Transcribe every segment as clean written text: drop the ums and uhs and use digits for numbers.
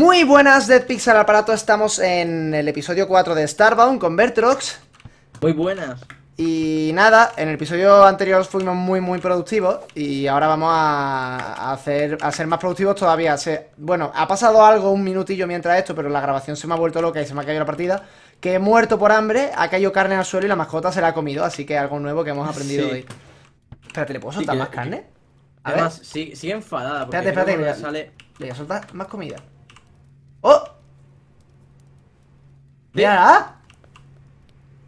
Muy buenas, Deadpix al aparato, estamos en el episodio 4 de Starbound con Vertrox. Muy buenas. Y nada, en el episodio anterior fuimos muy productivos y ahora vamos a ser más productivos todavía. Bueno, ha pasado algo, un minutillo mientras esto, pero la grabación se me ha vuelto loca y se me ha caído la partida. Que he muerto por hambre, ha caído carne al suelo y la mascota se la ha comido, así que algo nuevo que hemos aprendido hoy. Espérate, ¿le puedo soltar más carne? Además, sigue enfadada. Espérate, le voy a soltar más comida. ¡Oh! ¡Mira!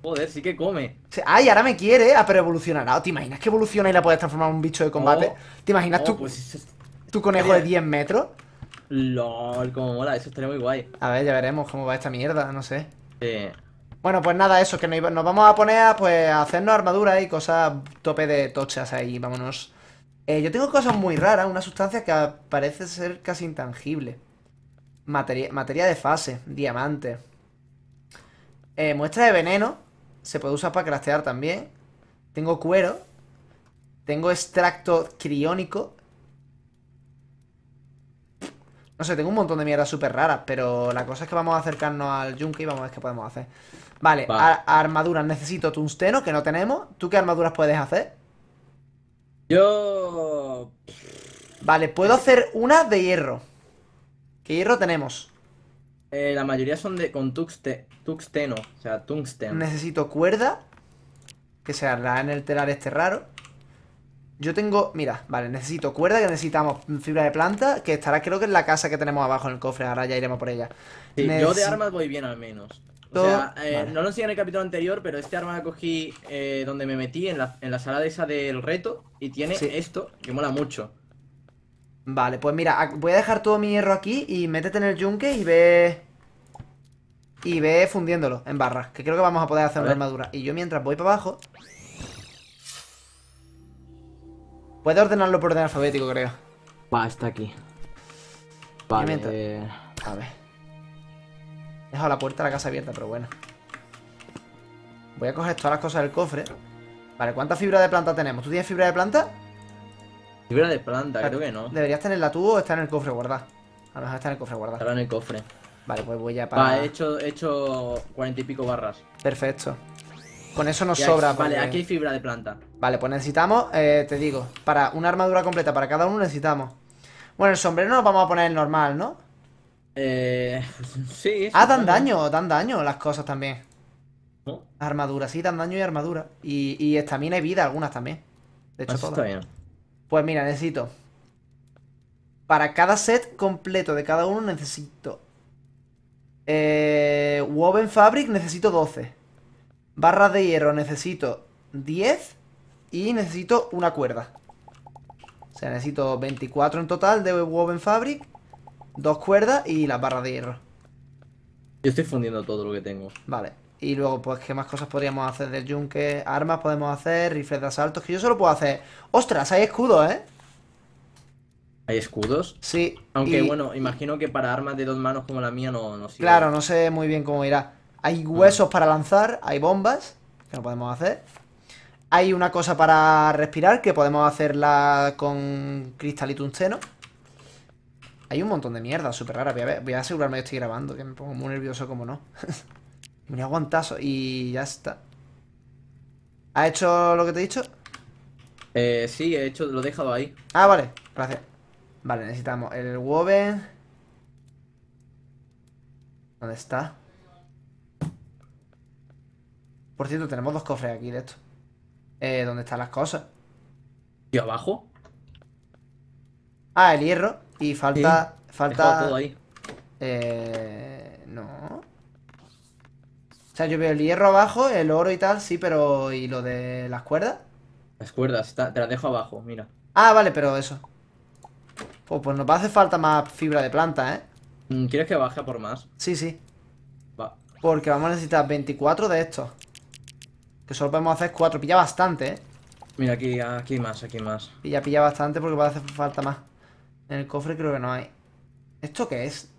Joder, sí que come. Ay, ahora me quiere, pero evolucionará. ¿Te imaginas que evoluciona y la puedes transformar en un bicho de combate? ¿Te imaginas tu conejo de 10 metros? LOL, como mola, eso estaría muy guay. A ver, ya veremos cómo va esta mierda, no sé. Sí. Bueno, pues nada, eso, que nos vamos a poner a hacernos armaduras y cosas tope de tochas ahí, vámonos. Yo tengo cosas muy raras, una sustancia que parece ser casi intangible. Materia de fase, diamante. Muestra de veneno. Se puede usar para craftear también. Tengo cuero. Tengo extracto criónico. No sé, tengo un montón de mierdas súper raras. Pero la cosa es que vamos a acercarnos al yunque y vamos a ver qué podemos hacer. Vale, armaduras. Necesito tungsteno, que no tenemos. ¿Tú qué armaduras puedes hacer? Yo... Vale, puedo hacer una de hierro. ¿Qué hierro tenemos? La mayoría son con tungsteno, o sea, tungsteno. Necesito cuerda, que se hará en el telar este raro. Yo tengo, mira, vale, necesito cuerda, que necesitamos fibra de planta, que estará creo que en la casa que tenemos abajo en el cofre, ahora ya iremos por ella. Sí, yo de armas voy bien al menos. O sea, vale. No lo enseñé en el capítulo anterior, pero este arma la cogí donde me metí, en la sala de esa del reto, y tiene esto, que mola mucho. Vale, pues mira, voy a dejar todo mi hierro aquí y métete en el yunque y ve fundiéndolo en barras, que creo que vamos a poder hacer una armadura. Y yo mientras voy para abajo... Puedo ordenarlo por orden alfabético, creo. Va, está aquí. Vale, mientras... A ver. Dejo la puerta de la casa abierta, pero bueno. Voy a coger todas las cosas del cofre. Vale, ¿cuánta fibra de planta tenemos? ¿Tú tienes fibra de planta? Fibra de planta, creo que no. ¿Deberías tenerla tú o está en el cofre guardada? A lo mejor está en el cofre guardada. Está en el cofre. Vale, pues voy ya para... Vale, he hecho 40 y pico barras. Perfecto. Con eso nos sobra. Vale, aquí hay fibra de planta. Vale, pues necesitamos, te digo, para una armadura completa para cada uno necesitamos... Bueno, el sombrero nos vamos a poner el normal, ¿no? Sí. Ah, dan daño las cosas también. ¿No? Armadura, sí, dan daño y armadura. Y estamina y vida algunas también. De hecho, todas. Está bien. Pues mira, necesito... Para cada set completo de cada uno necesito... Woven Fabric necesito 12. Barras de hierro necesito 10. Y necesito una cuerda. O sea, necesito 24 en total de Woven Fabric. 2 cuerdas y las barras de hierro. Yo estoy fundiendo todo lo que tengo. Vale. Y luego, pues, ¿qué más cosas podríamos hacer del yunque? Armas podemos hacer, rifles de asalto, que yo solo puedo hacer... ¡Ostras! Hay escudos, ¿eh? ¿Hay escudos? Sí. Aunque, bueno, imagino que para armas de 2 manos como la mía no sirve. Claro, no sé muy bien cómo irá. Hay huesos para lanzar, hay bombas, que no podemos hacer. Hay una cosa para respirar, que podemos hacerla con cristal y tungsteno. Hay un montón de mierda, súper rara. Voy a asegurarme que estoy grabando, que me pongo muy nervioso como no. Me aguantazo y ya está. ¿Has hecho lo que te he dicho? Sí, lo he dejado ahí. Ah, vale, gracias. Vale, necesitamos el woven. ¿Dónde está? Por cierto, tenemos 2 cofres aquí de esto. ¿Dónde están las cosas? ¿Y abajo? Ah, el hierro. Y falta... Sí, falta todo ahí. No... O sea, yo veo el hierro abajo, el oro y tal, sí, pero... ¿Y lo de las cuerdas? Las cuerdas, te las dejo abajo, mira. Ah, vale, pero eso. Pues nos va a hacer falta más fibra de planta, ¿eh? ¿Quieres que baje por más? Sí. Va. Porque vamos a necesitar 24 de estos. Que solo podemos hacer 4. Pilla bastante, ¿eh? Mira, aquí más. Pilla bastante porque va a hacer falta más. En el cofre creo que no hay. ¿Esto qué es?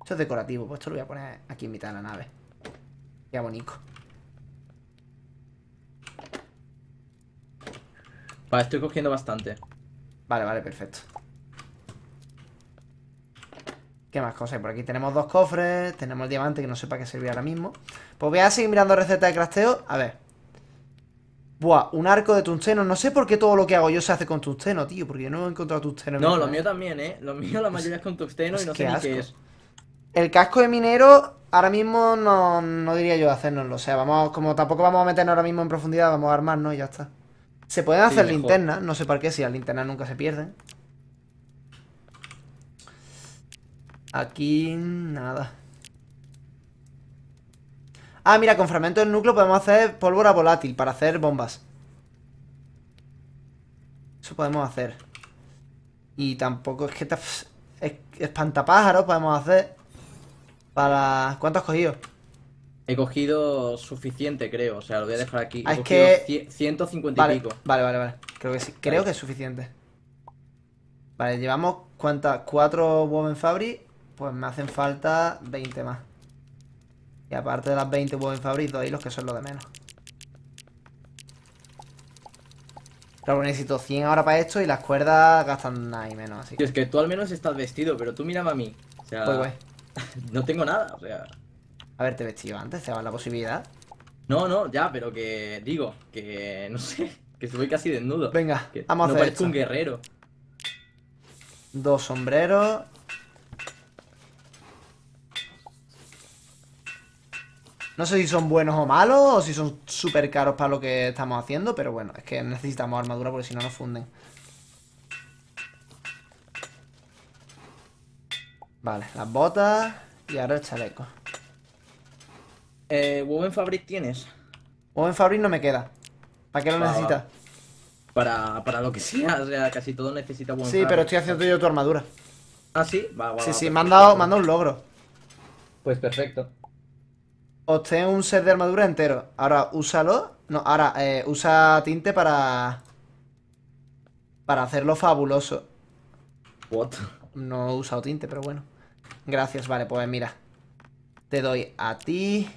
Esto es decorativo, pues esto lo voy a poner aquí en mitad de la nave. Qué bonito. Vale, estoy cogiendo bastante. Vale, vale, perfecto. ¿Qué más cosas? Por aquí tenemos dos cofres. Tenemos el diamante que no sé para qué sirve ahora mismo. Pues voy a seguir mirando recetas de crafteo. A ver. Buah, un arco de tungsteno. No sé por qué todo lo que hago yo se hace con tungsteno, tío. Porque yo no he encontrado tungsteno. No, lo mío también, ¿eh? Lo mío la mayoría es con tungsteno y no sé ni qué es. El casco de minero ahora mismo no diría yo de hacernoslo. O sea, vamos, como tampoco vamos a meternos ahora mismo en profundidad, vamos a armarnos y ya está. Se pueden hacer linternas, no sé para qué, si las linternas nunca se pierden. Aquí, nada. Ah, mira, con fragmentos del núcleo podemos hacer pólvora volátil para hacer bombas. Eso podemos hacer. Y tampoco es que... Espantapájaros podemos hacer. Para... ¿Cuánto has cogido? He cogido suficiente, creo. O sea, lo voy a dejar aquí. He cogido que... 150 y pico. Vale, vale, vale. Creo que sí. Creo que es suficiente. Vale, llevamos... ¿Cuántas? 4 Woven Fabric. Pues me hacen falta 20 más. Y aparte de las 20 Woven Fabric, 2 hilos, que son lo de menos. Claro, necesito 100 ahora para esto y las cuerdas gastan nada y menos. Así que... Es que tú al menos estás vestido, pero tú mírame a mí. O sea, pues, güey. No tengo nada, o sea... A ver, te vestido antes, te daba la posibilidad. No, no, ya, pero que... Digo, que... No sé, que estoy casi desnudo. Venga, que vamos a hacer esto. No parezco un guerrero. 2 sombreros. No sé si son buenos o malos, o si son súper caros para lo que estamos haciendo, pero bueno, es que necesitamos armadura porque si no nos funden. Vale, las botas y ahora el chaleco. ¿Woven Fabric tienes? Woven Fabric no me queda. ¿Para qué lo necesitas? Para lo que sea, o sea, casi todo necesita Woven Fabric. Sí, pero estoy haciendo yo tu armadura. ¿Ah, sí? Va, sí, sí, me han dado un logro. Pues perfecto. Obtén un set de armadura entero. Ahora, úsalo. No, ahora, usa tinte para hacerlo fabuloso. What? No he usado tinte, pero bueno. Gracias, vale, pues mira. Te doy a ti.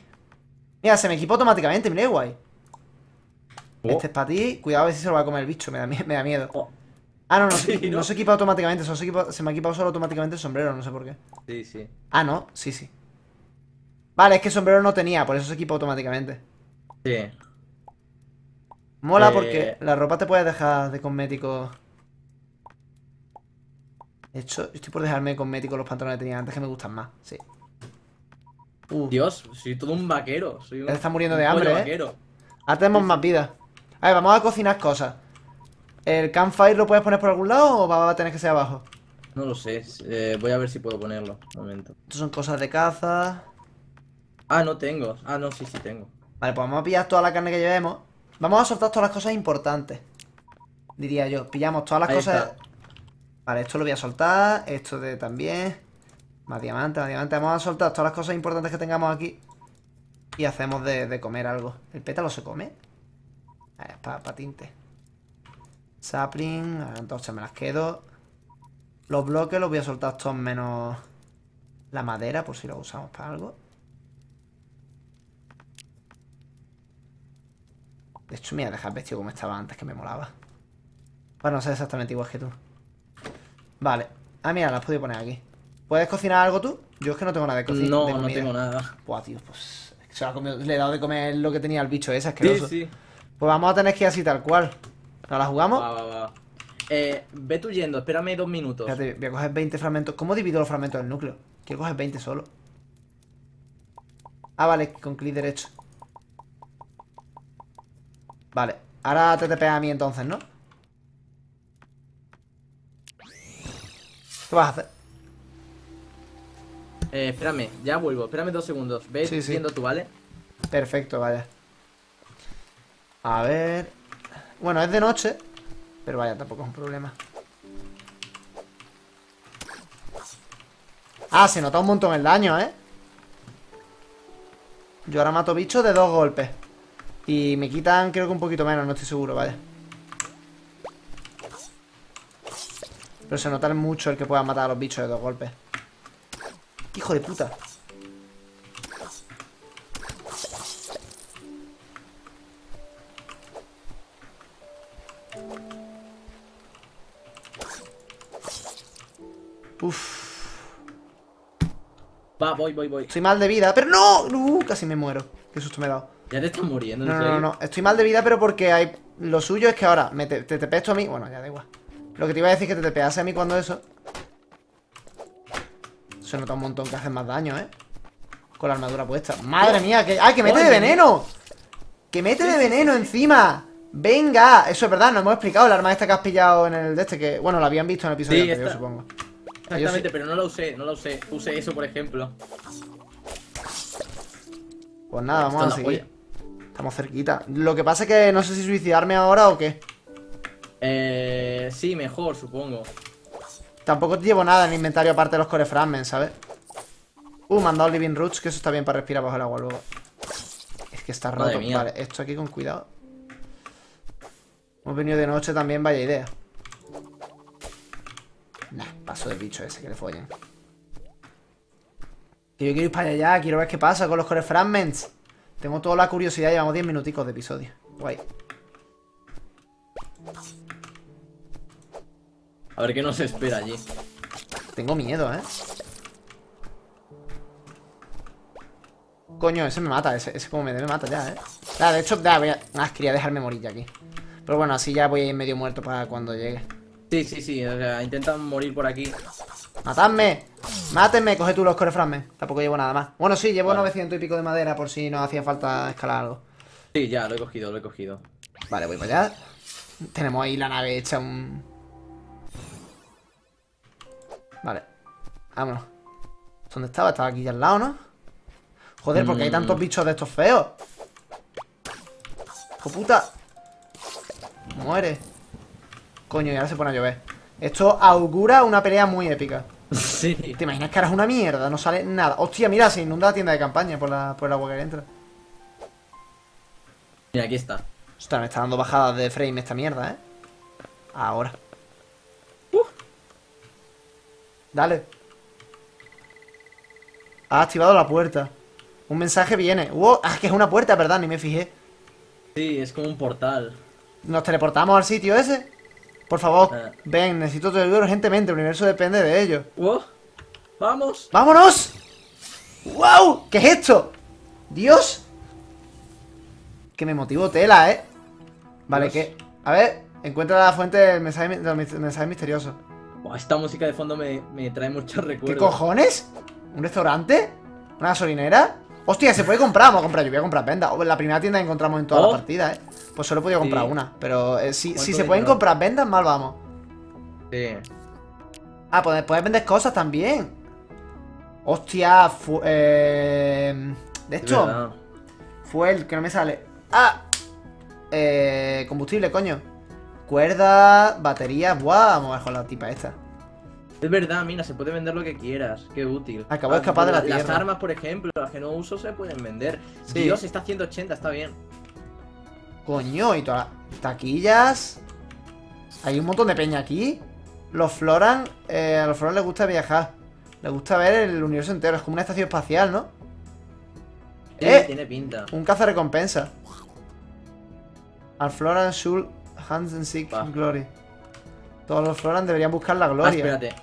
Mira, se me equipó automáticamente, mira, guay. Oh. Este es para ti. Cuidado a ver si se lo va a comer el bicho, me da miedo. Oh. Ah, no, sí, no se equipa automáticamente, se me ha equipado solo automáticamente el sombrero, no sé por qué. Sí, sí. Ah, no, sí, sí. Vale, es que el sombrero no tenía, por eso se equipa automáticamente. Sí. Mola porque la ropa te puedes dejar de cosméticos. De hecho, estoy por dejarme cosméticos los pantalones que tenía antes, que me gustan más, sí. Dios, soy todo un vaquero. Soy un... Está muriendo de hambre, vaquero. Ahora tenemos más vida. A ver, vamos a cocinar cosas. ¿El campfire lo puedes poner por algún lado o va a tener que ser abajo? No lo sé, voy a ver si puedo ponerlo. Un momento. Estas son cosas de caza. Ah, no tengo. Ah, no, sí, sí tengo. Vale, pues vamos a pillar toda la carne que llevemos. Vamos a soltar todas las cosas importantes, diría yo. Pillamos todas las cosas. Vale, esto lo voy a soltar. Esto de también. Más diamante. Vamos a soltar todas las cosas importantes que tengamos aquí. Y hacemos de comer algo. ¿El pétalo se come? Es para tinte. Sapling. Las antorchas me las quedo. Los bloques los voy a soltar todos menos la madera, por si lo usamos para algo. De hecho, me voy a dejar vestido como estaba antes, que me molaba. Bueno, no sé exactamente igual que tú. Vale. Ah, mira, las podido poner aquí. ¿Puedes cocinar algo tú? Yo es que no tengo nada de cocinar. No, no tengo nada. Buah, tío, pues... Es que se lo ha comido, le he dado de comer lo que tenía el bicho ese, asqueroso. Sí, sí. Pues vamos a tener que ir así tal cual. ¿No la jugamos? Va. Ve tú yendo, espérame 2 minutos. Espérate, voy a coger 20 fragmentos. ¿Cómo divido los fragmentos del núcleo? Quiero coger 20 solo. Ah, vale, con clic derecho. Vale, ahora te pegas a mí entonces, ¿no? ¿Qué vas a hacer? Espérame, ya vuelvo, espérame 2 segundos. Ves viendo tú, ¿vale? Perfecto, vaya. A ver... Bueno, es de noche. Pero vaya, tampoco es un problema. Ah, se nota un montón el daño, ¿eh? Yo ahora mato bichos de 2 golpes. Y me quitan creo que un poquito menos, no estoy seguro, vaya. Pero se nota mucho el que pueda matar a los bichos de 2 golpes. ¡Hijo de puta! Uff. Va, voy. Estoy mal de vida, pero no. Casi me muero. Qué susto me he dado. Ya te estás muriendo. No. Estoy mal de vida, pero porque hay... Lo suyo es que ahora me te tepeas tú a mí. Bueno, ya da igual. Lo que te iba a decir es que te tepease a mí cuando eso. Se nota un montón que haces más daño, ¿eh? Con la armadura puesta. ¡Madre mía! Que... ¡Ay, que mete de veneno! ¡Que mete de veneno encima! ¡Venga! Eso es verdad, nos hemos explicado el arma esta que has pillado en el de este. Que, bueno, la habían visto en el episodio anterior, yo supongo. Exactamente, pero no la usé, Usé eso, por ejemplo. Pues nada, vamos a seguir. Estamos cerquita. Lo que pasa es que no sé si suicidarme ahora o qué. Sí, mejor, supongo. Tampoco llevo nada en el inventario aparte de los core fragments, ¿sabes? Me han dado living roots, que eso está bien para respirar bajo el agua luego. Es que está roto. Vale, esto aquí con cuidado. Hemos venido de noche también, vaya idea. Nah, paso del bicho ese, que le follen. Que yo quiero ir para allá, quiero ver qué pasa con los core fragments. Tengo toda la curiosidad, llevamos 10 minuticos de episodio. Guay. A ver qué nos espera allí. Tengo miedo, ¿eh? Coño, ese me mata, ese como me mata ya, ¿eh? Ah, de hecho, quería dejarme morir ya aquí. Pero bueno, así ya voy a ir medio muerto para cuando llegue. Sí, o sea, intentan morir por aquí. ¡Matadme! ¡Mátenme! Coge tú los core fragments. Tampoco llevo nada más. Bueno, sí, llevo 900 y pico de madera por si nos hacía falta escalar algo. Sí, ya, lo he cogido, Vale, voy para allá. Tenemos ahí la nave hecha un... Vale, vámonos. ¿Dónde estaba? Estaba aquí al lado, ¿no? Joder, porque hay tantos bichos de estos feos. ¡Hijo puta! Muere. Coño, y ahora se pone a llover. Esto augura una pelea muy épica. Sí. ¿Te imaginas que ahora es una mierda? No sale nada. Hostia, mira, se inunda la tienda de campaña por el agua que le entra. Mira, aquí está. Ostras, me está dando bajadas de frame esta mierda, ¿eh? Ahora. Dale. Ha activado la puerta. Un mensaje viene. ¡Wow! Ah, que es una puerta, ¿verdad? Ni me fijé. Sí, es como un portal. ¿Nos teleportamos al sitio ese? Por favor, ven, necesito tu ayuda urgentemente. El universo depende de ello. ¡Wow! ¡Vamos! ¡Vámonos! ¡Wow! ¿Qué es esto? ¡Dios! Que me motivó tela, ¿eh? Vale, ¿qué? A ver, encuentra la fuente del mensaje misterioso. Wow, esta música de fondo me trae muchos recuerdos. ¿Qué cojones? ¿Un restaurante? ¿Una gasolinera? Hostia, se puede comprar. Vamos a comprar. Yo voy a comprar vendas. La primera tienda que encontramos en toda la partida, ¿eh? Pues solo he podido comprar una. Pero si se pueden comprar vendas, mal vamos. Sí. Ah, pues puedes vender cosas también. Hostia, de hecho, fuel, que no me sale. Ah, combustible, coño. Cuerdas, baterías. Buah, vamos a ver con la tipa esta. Es verdad, mira, se puede vender lo que quieras. Qué útil. Acabo de escapar de la tierra. Las armas, por ejemplo, las que no uso se pueden vender. Sí. Dios, está a 180, está bien. Coño, y todas las taquillas. Hay un montón de peña aquí. A los Floran les gusta viajar. Les gusta ver el universo entero. Es como una estación espacial, ¿no? Sí, tiene pinta. Un caza recompensa. Al Floran Shul Hansensick Glory. Todos los Floran deberían buscar la gloria. Espérate.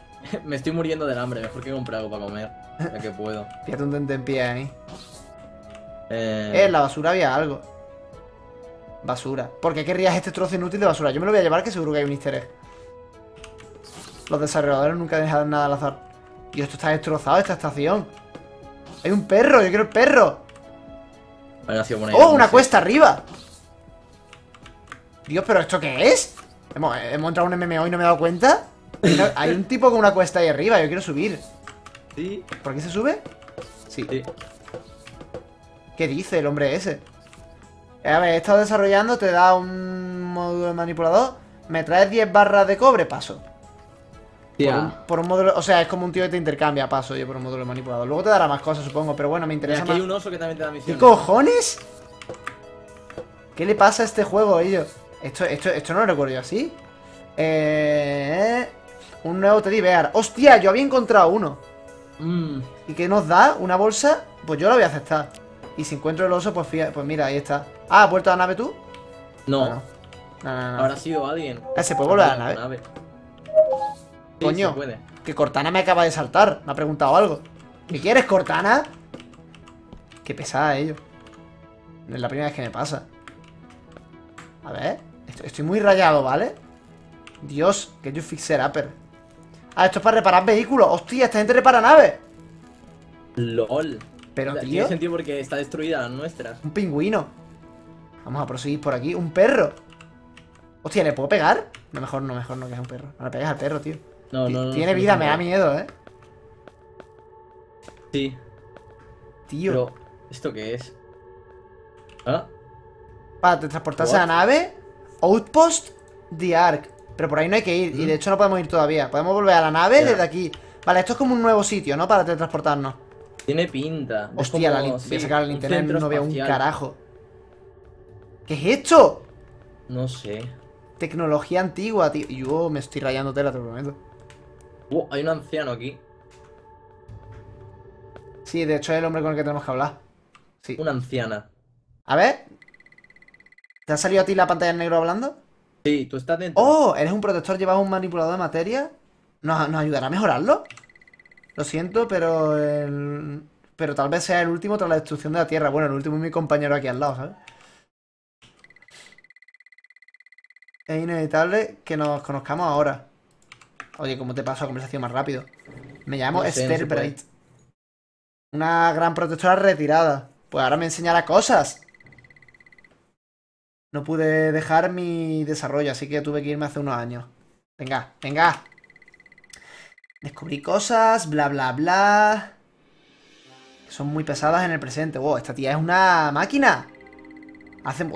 Me estoy muriendo del hambre, mejor que comprar algo para comer. Ya que puedo. Fíjate un tente en pie ahí. En la basura había algo. Basura. ¿Por qué querrías este trozo inútil de basura? Yo me lo voy a llevar, que seguro que hay un easter egg. Los desarrolladores nunca dejan nada al azar. Y esto está destrozado, esta estación. Hay un perro, yo quiero el perro. Vale, ha sido buena idea. ¡Oh, una cuesta arriba! Dios, ¿pero esto qué es? ¿Hemos entrado en un MMO y no me he dado cuenta? Hay un tipo con una cuesta ahí arriba, yo quiero subir. Sí. ¿Por qué se sube? Sí. ¿Qué dice el hombre ese? A ver, he estado desarrollando, te da un módulo manipulador. Me traes 10 barras de cobre, paso. Por un módulo, o sea, es como un tío que te intercambia, paso yo por un módulo manipulador. Luego te dará más cosas, supongo, pero bueno, me interesa más. Aquí hay un oso que también te da misiones. ¿Qué cojones? ¿Qué le pasa a este juego, ellos? Esto no lo recuerdo yo así. Un nuevo Teddy Bear. ¡Hostia! Yo había encontrado uno. ¿Y qué nos da? ¿Una bolsa? Pues yo la voy a aceptar. Y si encuentro el oso, pues mira, ahí está. Ah, ¿has vuelto a la nave tú? No. No. Habrá sido alguien. ¿Se puede volver a la nave? Sí, coño, Que Cortana me acaba de saltar. Me ha preguntado algo. ¿Me quieres, Cortana? Qué pesada ello. No es la primera vez que me pasa. A ver. Estoy muy rayado, ¿vale? Dios, que yo fixer upper. Ah, esto es para reparar vehículos. Hostia, esta gente repara naves. LOL. Pero, tío. Tiene sentido porque está destruida la nuestra. Un pingüino. Vamos a proseguir por aquí. Un perro. Hostia, ¿le puedo pegar? No, mejor no, que es un perro. No le pegues al perro, tío. No. Tiene vida, me da miedo, ¿eh? Sí. Tío. Pero, ¿esto qué es? ¿Ah? Para te transportarse a la nave. Outpost The Ark. Pero por ahí no hay que ir. Y de hecho no podemos ir todavía. Podemos volver a la nave desde aquí. Vale, esto es como un nuevo sitio, ¿no? Para teletransportarnos. Tiene pinta. Hostia, como... voy a sacar el internet. No veo un carajo. ¿Qué es esto? No sé. Tecnología antigua, tío. Yo me estoy rayando tela, te lo prometo. Hay un anciano aquí. Sí, de hecho es el hombre con el que tenemos que hablar. Sí. Una anciana. A ver. ¿Te ha salido a ti la pantalla en negro hablando? Sí, tú estás dentro. ¡Oh! Eres un protector, llevas un manipulador de materia. ¿Nos ayudará a mejorarlo? Lo siento, pero... pero tal vez sea el último tras la destrucción de la Tierra. Bueno, el último es mi compañero aquí al lado, ¿sabes? Es inevitable que nos conozcamos ahora. Oye, ¿cómo te paso la conversación más rápido? Me llamo Esther Bright. Una gran protectora retirada. Pues ahora me enseñará cosas. No pude dejar mi desarrollo, así que tuve que irme hace unos años. Venga, venga. Descubrí cosas, bla, bla, bla. Que son muy pesadas en el presente. Wow, esta tía es una máquina.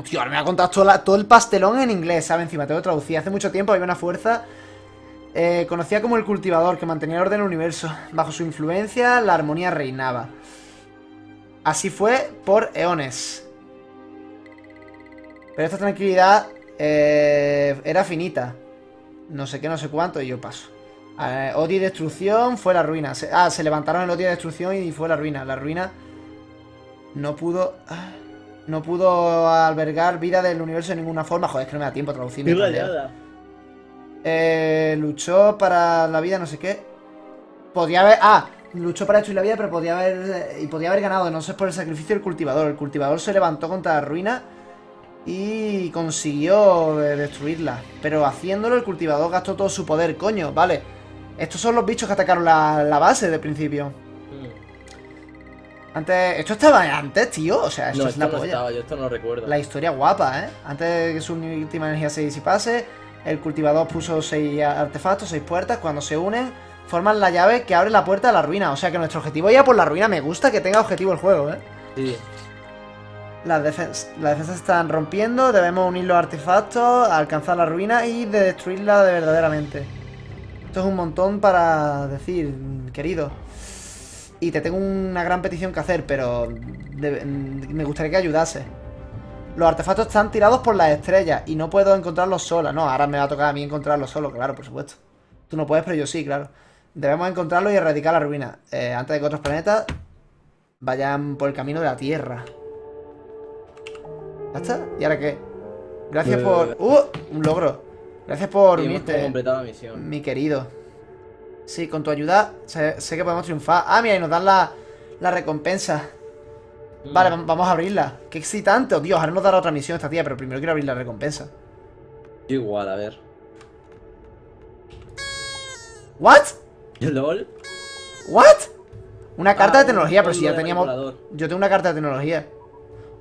Tío, ahora me ha contado todo el pastelón en inglés, ¿sabes? Encima te lo traducí. Hace mucho tiempo había una fuerza conocida como el cultivador, que mantenía el orden del universo. Bajo su influencia, la armonía reinaba. Así fue por eones. Pero esta tranquilidad era finita. No sé qué, no sé cuánto, y yo paso. Odio y destrucción fue la ruina. Se levantaron el odio y destrucción y fue la ruina. La ruina no pudo... no pudo albergar vida del universo de ninguna forma. Joder, es que no me da tiempo a traducir. Luchó para la vida, no sé qué. Podía haber... luchó para esto y la vida, pero podía haber... Y podía haber ganado, no sé, por el sacrificio del cultivador. El cultivador se levantó contra la ruina y consiguió destruirla. Pero haciéndolo, el cultivador gastó todo su poder, coño, vale. Estos son los bichos que atacaron la base de principio. Antes... Esto estaba antes, tío. O sea, esto no, es la polla. Yo esto no recuerdo. La historia guapa, ¿eh? Antes de que su última energía se disipase, el cultivador puso 6 artefactos, 6 puertas. Cuando se unen, forman la llave que abre la puerta de la ruina. O sea que nuestro objetivo ya por la ruina. Me gusta que tenga objetivo el juego, ¿eh? Sí. Las defensas están rompiendo, debemos unir los artefactos, alcanzar la ruina y destruirla verdaderamente. Esto es un montón para decir, querido. Y te tengo una gran petición que hacer, pero me gustaría que ayudase. Los artefactos están tirados por las estrellas y no puedo encontrarlos sola. No, ahora me va a tocar a mí encontrarlos solo, claro, por supuesto. Tú no puedes, pero yo sí, claro. Debemos encontrarlos y erradicar la ruina, antes de que otros planetas vayan por el camino de la Tierra. ¿Ya está? ¿Y ahora qué? Gracias por... Un logro. Gracias por unirte, mi querido. Sí, con tu ayuda sé que podemos triunfar. Ah, mira, y nos dan la recompensa. Vale, vamos a abrirla. ¡Qué excitante! Oh, Dios, ahora nos dará otra misión esta tía. Pero primero quiero abrir la recompensa. Yo igual, a ver. ¿What? ¿LOL? ¿What? Una carta de tecnología, pero si ya teníamos... Yo tengo una carta de tecnología.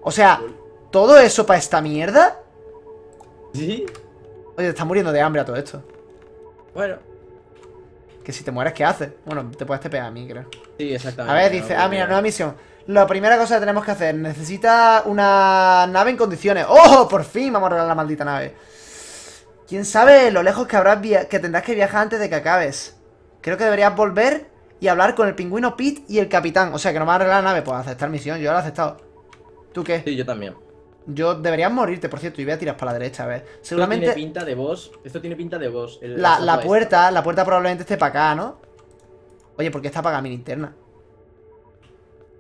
O sea... ¿Todo eso para esta mierda? Sí. Oye, te estás muriendo de hambre a todo esto. Bueno. Que si te mueres, ¿qué haces? Bueno, te puedes tepear a mí, creo. Sí, exactamente. A ver, dice... No, mira, nueva misión. La primera cosa que tenemos que hacer. Necesita una nave en condiciones. ¡Oh! Por fin vamos a arreglar la maldita nave. ¿Quién sabe lo lejos que tendrás que viajar antes de que acabes? Creo que deberías volver y hablar con el pingüino Pete y el capitán. O sea, que no va a arreglar la nave. Pues aceptar misión. Yo la he aceptado. ¿Tú qué? Sí, yo también. Yo deberías morirte, por cierto, y voy a tirar para la derecha, a ver. Seguramente. Esto tiene pinta de boss. Esto tiene pinta de boss. La puerta probablemente esté para acá, ¿no? Oye, ¿por qué está apagada mi linterna?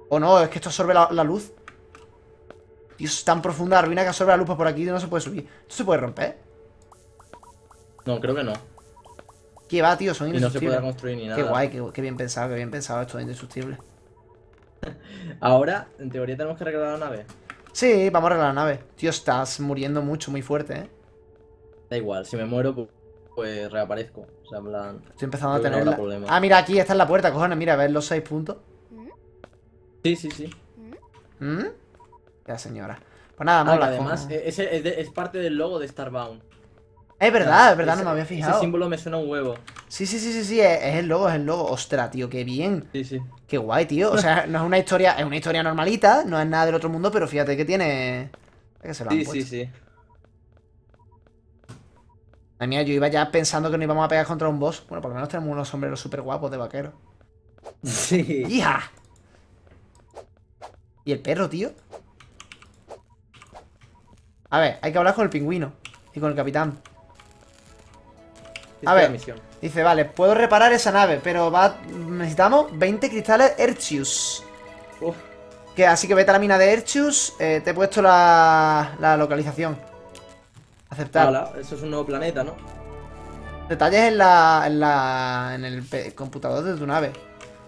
O no, es que esto absorbe la luz. Dios, es tan profunda la ruina que absorbe la luz, pues por aquí no se puede subir. ¿Esto se puede romper? No, creo que no. Que va, tío, son indestructibles. Y no se puede construir ni nada. Qué guay, qué bien pensado, esto de indestructible. Ahora, en teoría, tenemos que arreglar la nave. Sí, vamos a arreglar la nave. Tío, estás muriendo mucho, muy fuerte, ¿eh? Da igual, si me muero, pues reaparezco. O sea, en plan... Estoy empezando a tener... No, ah, mira, aquí está en la puerta, cojones. Mira, a ver los 6 puntos. Sí, sí, sí. ¿Mm? Ya, señora. Pues nada, mola. Además, es parte del logo de Starbound. Es verdad, no me había fijado. Ese símbolo me suena un huevo. Sí, sí, sí, sí, sí, es el logo, Ostras, tío, qué bien. Sí, sí. Qué guay, tío. O sea, no es una historia, es una historia normalita, no es nada del otro mundo, pero fíjate que tiene... Es que se lo han puesto. Sí, sí, sí. Ay, mía, yo iba ya pensando que nos íbamos a pegar contra un boss. Bueno, por lo menos tenemos unos sombreros súper guapos de vaquero. Sí. ¡Hija! ¿Y el perro, tío? A ver, hay que hablar con el pingüino y con el capitán. A ver, dice, vale, puedo reparar esa nave, pero necesitamos 20 cristales Erchius. Así que vete a la mina de Erchius, te he puesto la localización. Aceptar. Hola, eso es un nuevo planeta, ¿no? Detalles en el computador de tu nave.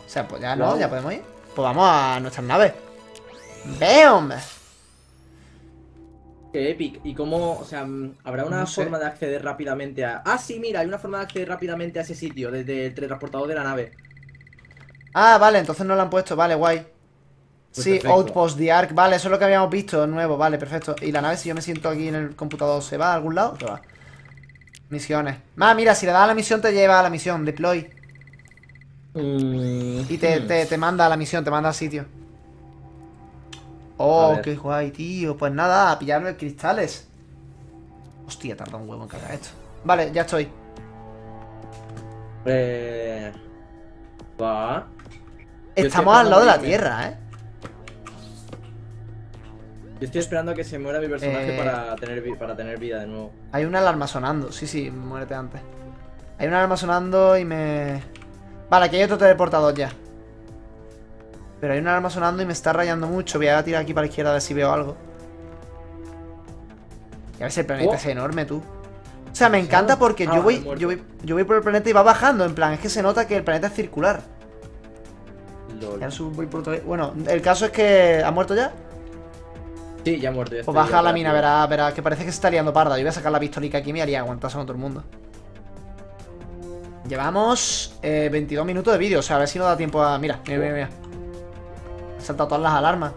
O sea, pues ya no, ya podemos ir. Pues vamos a nuestras naves. ¡Bam! Qué épico. ¿Y cómo? O sea, ¿habrá una forma de acceder rápidamente a...? Ah, sí, mira, hay una forma de acceder rápidamente a ese sitio, desde el teletransportador de la nave. Ah, vale, entonces no lo han puesto, vale, guay. Pues sí, perfecto. Outpost, The Ark, vale, eso es lo que habíamos visto, nuevo, vale, perfecto. Y la nave, si yo me siento aquí en el computador, ¿se va a algún lado? Se va. Misiones. Ah, mira, si le das a la misión te lleva a la misión, deploy. Y te manda a la misión, te manda al sitio. Oh, qué guay, tío. Pues nada, a pillarme cristales. Hostia, tarda un huevo en cargar esto. Vale, ya estoy. Va. Estamos al lado de la Tierra, ¿eh? Yo estoy esperando a que se muera mi personaje para tener vida de nuevo. Hay una alarma sonando. Sí, sí, muérete antes. Hay una alarma sonando y me... Vale, aquí hay otro teleportador ya. Pero hay una alarma sonando y me está rayando mucho. Voy a tirar aquí para la izquierda a ver si veo algo. Ya ves, el planeta es enorme, tú. O sea, me encanta porque yo voy por el planeta y va bajando. En plan, es que se nota que el planeta es circular. Ya voy por otro... Bueno, el caso es que... ¿Ha muerto ya? Sí, ya ha muerto. Pues baja la mina, verá, que parece que se está liando parda. Yo voy a sacar la pistolica aquí y me haría aguantarse con todo el mundo. Llevamos 22 minutos de vídeo. O sea, a ver si nos da tiempo a... Mira, mira, mira, mira. Saltado todas las alarmas.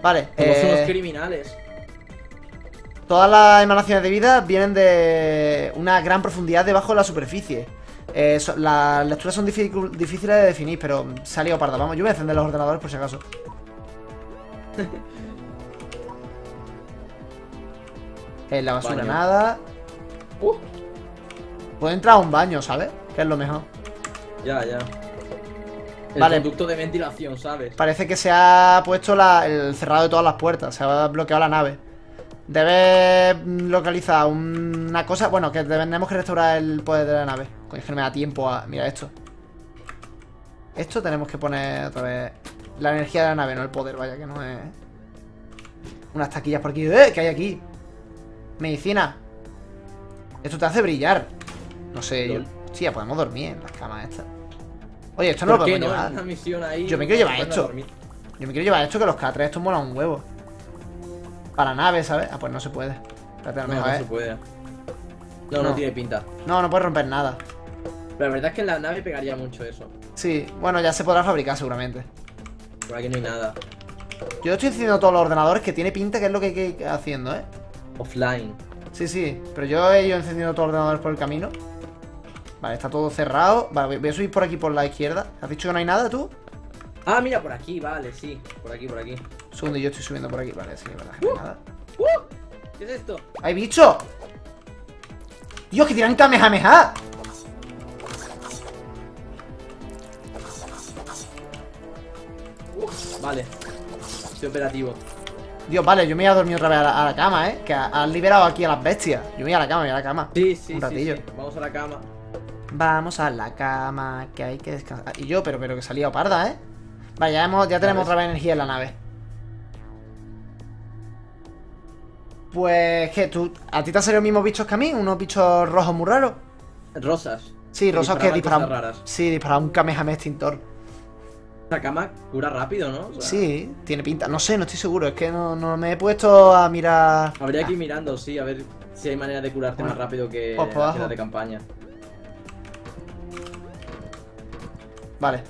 Vale, son los criminales. Todas las emanaciones de vida vienen de una gran profundidad debajo de la superficie. Las lecturas son difíciles de definir, pero se ha liado parda. Vamos, yo voy a encender los ordenadores por si acaso. En la basura nada. Puedo entrar a un baño, ¿sabes? Que es lo mejor. Ya, ya. Vale. El conducto de ventilación, ¿sabes? Parece que se ha puesto el cerrado de todas las puertas. Se ha bloqueado la nave. Debes localizar una cosa. Bueno, que tenemos que restaurar el poder de la nave. Coño, es que no me da tiempo a... Mira esto. Esto tenemos que poner otra vez. La energía de la nave, no el poder. Vaya, que no es... Unas taquillas por aquí. ¿Qué hay aquí? Medicina. Esto te hace brillar. No sé, yo... Hostia, podemos dormir en las camas estas. Oye, esto no lo podemos llevar. Yo me quiero llevar esto. Yo me quiero llevar esto, que los K3 estos molan un huevo. Para nave, ¿sabes? Ah, pues no se puede. Espérate, a lo mejor, no se puede. No, no tiene pinta. No, no puedes romper nada. Pero la verdad es que en la nave pegaría mucho eso. Sí, bueno, ya se podrá fabricar seguramente. Por aquí no hay nada. Yo estoy haciendo todos los ordenadores, que tiene pinta que es lo que hay que ir haciendo, ¿eh? Offline. Sí, sí, pero yo he ido encendiendo todos los ordenadores por el camino. Vale, está todo cerrado. Vale, voy a subir por aquí, por la izquierda. ¿Has dicho que no hay nada, tú? Ah, mira, por aquí, vale, sí. Por aquí, por aquí. Segundo, yo estoy subiendo por aquí. Vale, sí, verdad. Nada. ¿Qué es esto? ¡Hay bicho! ¡Dios, que tiran Kamehameha! Vale. Estoy operativo. Dios, vale, yo me voy a dormir otra vez a la cama, ¿eh? Que has liberado aquí a las bestias. Yo me voy a la cama, Sí, sí, un ratillo. Sí, sí. Vamos a la cama. Vamos a la cama, que hay que descansar. Y yo, pero que se ha liado parda, ¿eh? Vale, ya tenemos otra vez energía en la nave. Pues, ¿qué? ¿A ti te han salido los mismos bichos que a mí? ¿Unos bichos rojos muy raros? Rosas. Sí, Rosa que dispara. Sí, dispara un Kamehameha extintor. Sakama cura rápido, ¿no? O sea, sí, tiene pinta. No sé, no estoy seguro. Es que no me he puesto a mirar. Habría que ir mirando, sí, a ver si hay manera de curarte más rápido que la de campaña. Vale.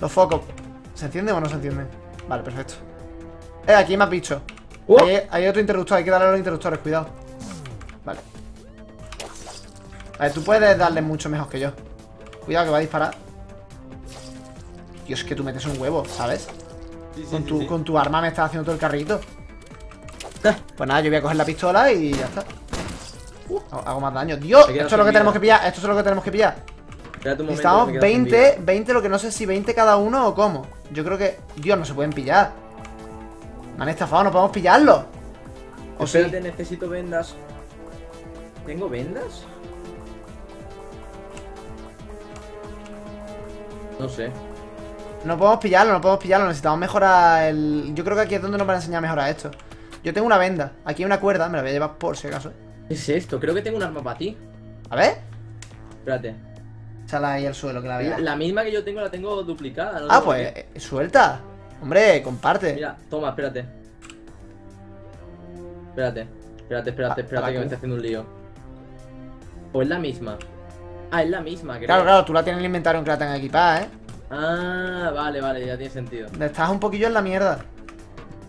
Los focos. ¿Se enciende o no se enciende? Vale, perfecto. Aquí hay más bichos. Hay otro interruptor, hay que darle a los interruptores, cuidado. Vale. A ver, tú puedes darle mucho mejor que yo. Cuidado que va a disparar. Dios, que tú metes un huevo, ¿sabes? Sí, con tu arma me estás haciendo todo el carrito. Pues nada, yo voy a coger la pistola y ya está. Hago más daño. Dios, esto es lo que tenemos que pillar. Esto es lo que tenemos que pillar. Necesitamos 20, lo que no sé si 20 cada uno o cómo. Yo creo que... Dios, no se pueden pillar. Me han estafado, no podemos pillarlo. O sea, necesito vendas. ¿Tengo vendas? No sé. No podemos pillarlo, necesitamos mejorar el... Yo creo que aquí es donde nos van a enseñar a mejorar esto. Yo tengo una venda, aquí hay una cuerda, me la voy a llevar por si acaso. ¿Qué es esto? Creo que tengo un arma para ti. A ver. Espérate. Échala ahí al suelo, que la vea. La misma que yo tengo la tengo duplicada. No tengo pues, suelta. Hombre, comparte. Mira, toma, espérate. Espérate, que me está haciendo un lío. ¿O es la misma? Ah, es la misma, creo. Claro, tú la tienes en el inventario, aunque la tengas equipada, ¿eh? Ah, vale, ya tiene sentido. Estás un poquillo en la mierda.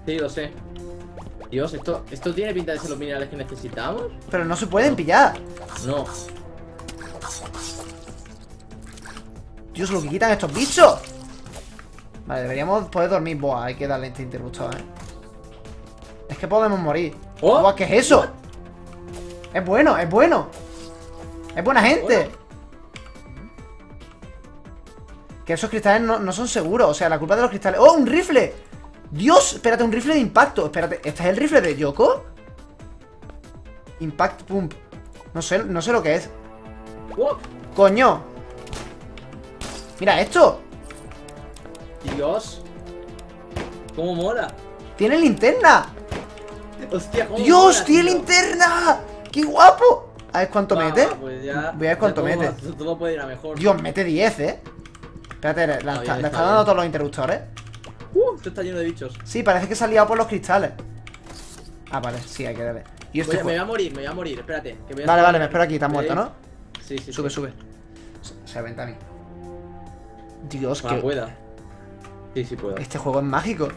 Sí, lo sé. Dios, esto tiene pinta de ser los minerales que necesitamos. Pero no se pueden pillar. No. Dios, lo que quitan estos bichos. Vale, deberíamos poder dormir. Buah, hay que darle este interruptor, ¿eh? Es que podemos morir. Buah, ¿qué es eso? What? Es bueno, es buena gente. Que esos cristales no son seguros. O sea, la culpa de los cristales... ¡Oh, un rifle! ¡Dios! Espérate, un rifle de impacto. Espérate, ¿este es el rifle de Yoko? Impact Pump. No sé lo que es. ¡Coño! ¡Mira esto! ¡Dios! ¡Cómo mola! ¡Tiene linterna! ¡Hostia, cómo ¡Dios, mola, tiene tío. Linterna! ¡Qué guapo! A ver cuánto mete. Pues ya, voy a ver cuánto mete. Todo puede ir a mejor. Dios, mete 10, ¿eh? Espérate, le está dando todos los interruptores. Esto está lleno de bichos. Sí, parece que se ha liado por los cristales. Ah, vale, sí, hay que darle. Y esto me voy a morir, espérate. Que voy a vale, me espero aquí, te has muerto, ¿no? Sí. Sube. Se aventa a mí. Dios, que... pueda. Sí, puedo. Este juego es mágico.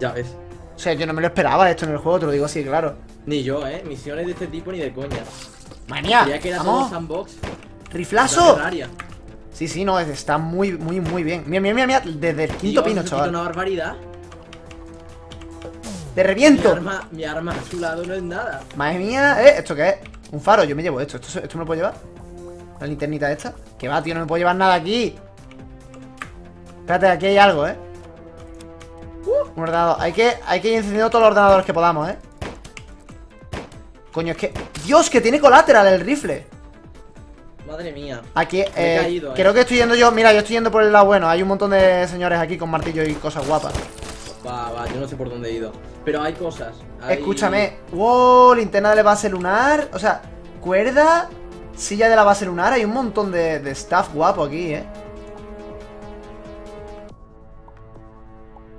Ya ves. O sea, yo no me lo esperaba esto en el juego, te lo digo así, claro. Ni yo, ¿eh? Misiones de este tipo ni de coña. ¡Manía! Ya que era todo sandbox. ¡Riflazo! Sí, no, está muy bien. Mira, desde el quinto pino, chaval. Una barbaridad. ¡Te reviento! Mi arma a su lado no es nada. Madre mía, ¿esto qué es? Un faro, yo me llevo esto. ¿Esto me lo puedo llevar? La linternita esta. Que va, tío, no me puedo llevar nada aquí. Espérate, aquí hay algo, ¿eh? Un ordenador. Hay que ir encendiendo todos los ordenadores que podamos, ¿eh? Coño, es que... ¡Dios, que tiene colateral el rifle! Madre mía. Aquí, me he caído, creo que estoy yendo yo. Mira, yo estoy yendo por el lado bueno. Hay un montón de señores aquí con martillo y cosas guapas. Va, yo no sé por dónde he ido. Pero hay cosas. Escúchame. Wow, linterna de la base lunar. O sea, cuerda, silla de la base lunar. Hay un montón de stuff guapo aquí, ¿eh?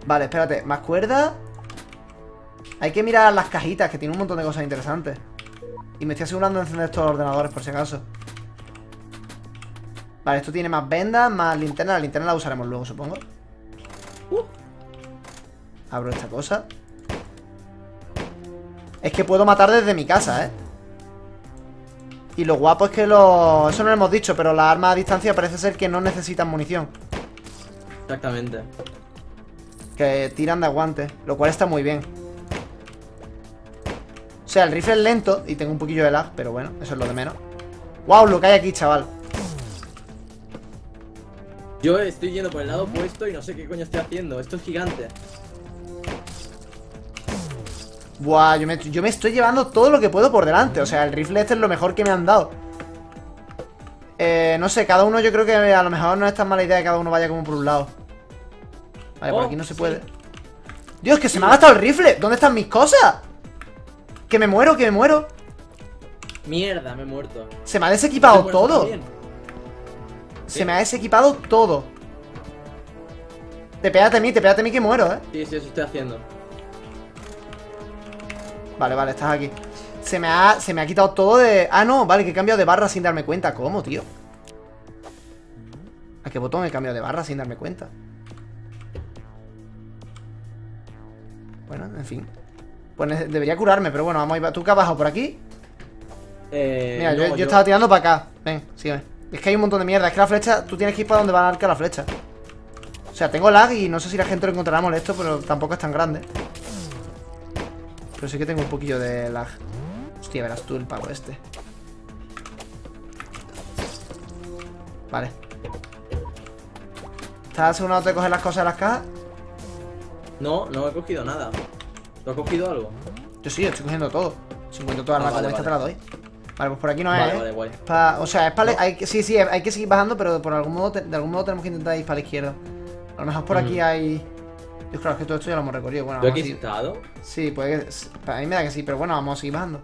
Vale, espérate. Más cuerda. Hay que mirar las cajitas, que tiene un montón de cosas interesantes. Y me estoy asegurando de encender estos ordenadores, por si acaso. Vale, esto tiene más vendas, más linterna. La linterna la usaremos luego, supongo. Abro esta cosa. Es que puedo matar desde mi casa, ¿eh? Y lo guapo es que los... Eso no lo hemos dicho, pero las armas a distancia parece ser que no necesitan munición. Exactamente. Que tiran de aguante, lo cual está muy bien. O sea, el rifle es lento y tengo un poquillo de lag, pero bueno, eso es lo de menos. ¡Wow! Lo que hay aquí, chaval. Yo estoy yendo por el lado opuesto y no sé qué coño estoy haciendo. Esto es gigante. Buah, yo me estoy llevando todo lo que puedo por delante. O sea, el rifle este es lo mejor que me han dado. No sé, cada uno yo creo que a lo mejor no es tan mala idea que cada uno vaya como por un lado. Vale, por aquí no se puede. Dios, que se me ha gastado el rifle. ¿Dónde están mis cosas? Que me muero, Mierda, me he muerto. Se me ha desequipado todo. También. Se me ha desequipado todo. Te pégate a mí que muero, ¿eh? Sí, sí, eso estoy haciendo. Vale, vale, estás aquí. Se me ha quitado todo de... Ah, no, vale, que he cambiado de barra sin darme cuenta. ¿Cómo, tío? ¿A qué botón he cambiado de barra sin darme cuenta? Bueno, en fin. Pues debería curarme, pero bueno, vamos a ir... ¿Tú qué has bajado por aquí? Mira, no, yo estaba tirando para acá. Ven, sígueme. Es que hay un montón de mierda. Es que la flecha... Tú tienes que ir para donde va el arca la flecha. O sea, tengo lag y no sé si la gente lo encontrará molesto, pero tampoco es tan grande. Pero sí que tengo un poquillo de lag. Hostia, verás tú el pavo este. Vale. ¿Estás asegurado de coger las cosas de las cajas? No, no he cogido nada. ¿Tú has cogido algo? Yo sí, estoy cogiendo todo. Si encuentro toda arma como esta te la doy. Vale, pues por aquí no es, vale, guay. O sea, es para... No. Sí, hay que seguir bajando, pero por algún modo de algún modo tenemos que intentar ir para la izquierda. A lo mejor por aquí hay... Yo creo que todo esto ya lo hemos recorrido. Bueno, ¿tú has quitado? Sí, puede que... A mí me da que sí, pero bueno, vamos a seguir bajando.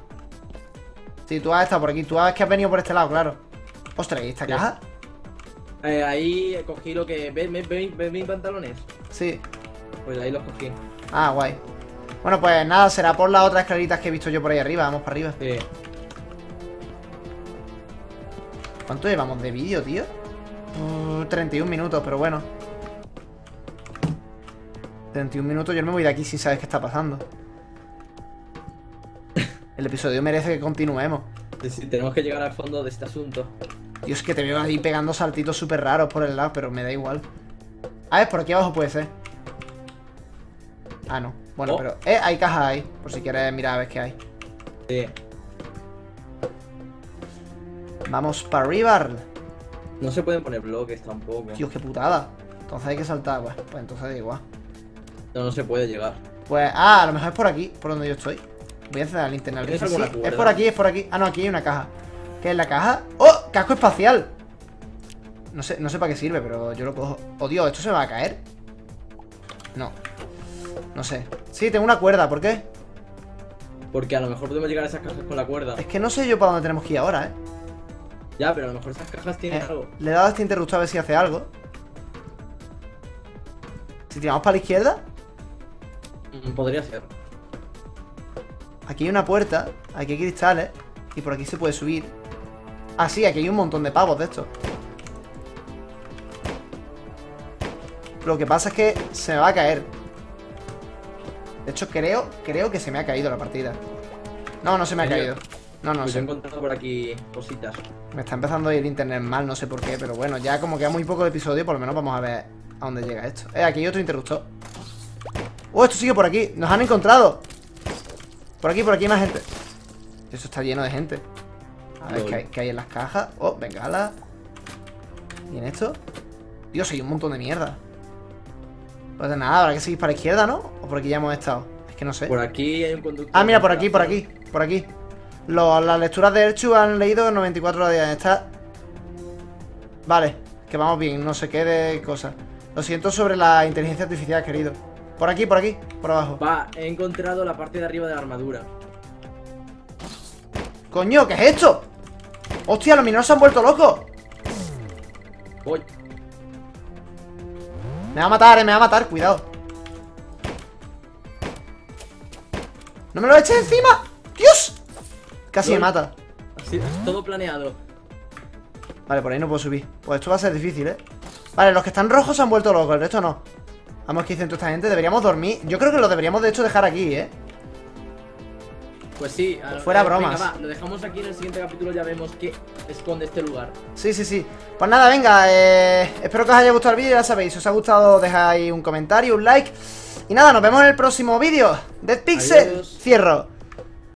Sí, tú has estado por aquí. Tú sabes que has venido por este lado, claro. Ostras, ¿y esta caja? Ahí cogí lo que... ¿Ves mis pantalones? Sí. Pues ahí los cogí. Ah, guay. Bueno, pues nada, será por las otras escaleritas que he visto yo por ahí arriba. Vamos para arriba. Sí. ¿Cuánto llevamos de vídeo, tío? 31 minutos, pero bueno. 31 minutos, yo me voy de aquí sin saber qué está pasando. El episodio merece que continuemos. Sí, tenemos que llegar al fondo de este asunto. Dios, que te veo ahí pegando saltitos súper raros por el lado, pero me da igual. A ver, por aquí abajo puede ser. Ah, no. Bueno, pero... hay cajas ahí. Por si quieres mirar a ver qué hay. Sí. Vamos para arriba. No se pueden poner bloques tampoco. Dios, qué putada. Entonces hay que saltar. Pues entonces da igual. No, no se puede llegar. Pues, a lo mejor es por aquí, por donde yo estoy. Voy a encender la linterna. Sí, es por aquí, es por aquí. Ah, no, aquí hay una caja. ¿Qué es la caja? ¡Oh! ¡Casco espacial! No sé para qué sirve, pero yo lo cojo. Oh, Dios, ¿esto se me va a caer? No. No sé. Sí, tengo una cuerda, ¿por qué? Porque a lo mejor podemos llegar a esas cajas con la cuerda. Es que no sé yo para dónde tenemos que ir ahora, ¿eh? Ya, pero a lo mejor esas cajas tienen algo. Le he dado a este interruptor a ver si hace algo. Si tiramos para la izquierda... Podría ser. Aquí hay una puerta, aquí hay cristales. Y por aquí se puede subir. Ah, sí, aquí hay un montón de pavos de estos. Lo que pasa es que se me va a caer. De hecho, creo que se me ha caído la partida. No, no se me ha caído. No, no, se me ha encontrado por aquí cositas. Me está empezando a ir internet mal, no sé por qué. Pero bueno, ya como queda muy poco el episodio, por lo menos vamos a ver a dónde llega esto. Aquí hay otro interruptor. ¡Oh, esto sigue por aquí! ¡Nos han encontrado! Por aquí hay más gente. Eso está lleno de gente. A ver qué hay en las cajas. ¡Oh, bengala! ¿Y en esto? Dios, hay un montón de mierda. Pues de nada, habrá que seguir para la izquierda, ¿no? ¿O por aquí ya hemos estado? Es que no sé. Por aquí hay un conductor. Ah, mira, por aquí, por aquí, por aquí. Las lecturas de Erchius han leído 94 horas diarias. Está... Vale, que vamos bien, no sé qué de cosas. Lo siento sobre la inteligencia artificial, querido. Por aquí, por abajo. Va, he encontrado la parte de arriba de la armadura. ¡Coño! ¿Qué es esto? ¡Hostia! Los mineros se han vuelto locos. Voy. Me va a matar, me va a matar. Cuidado. ¡No me lo eches encima! ¡Dios! Casi me mata. Así, todo planeado. Vale, por ahí no puedo subir. Pues esto va a ser difícil, ¿eh? Vale, los que están rojos se han vuelto locos. El resto no. Vamos, ¿qué dicen toda esta gente? Deberíamos dormir. Yo creo que lo deberíamos, de hecho, dejar aquí, ¿eh? Pues sí. Fuera bromas. Venga, va, lo dejamos aquí. En el siguiente capítulo ya vemos qué esconde este lugar. Sí, sí, sí. Pues nada, venga. Espero que os haya gustado el vídeo. Ya sabéis, si os ha gustado, dejáis un comentario, un like. Y nada, nos vemos en el próximo vídeo. Deadpixel, cierro.